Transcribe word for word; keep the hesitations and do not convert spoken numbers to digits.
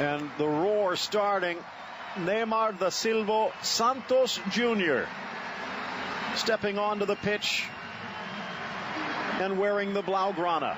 And the roar starting, Neymar da Silva Santos Junior stepping onto the pitch and wearing the Blaugrana.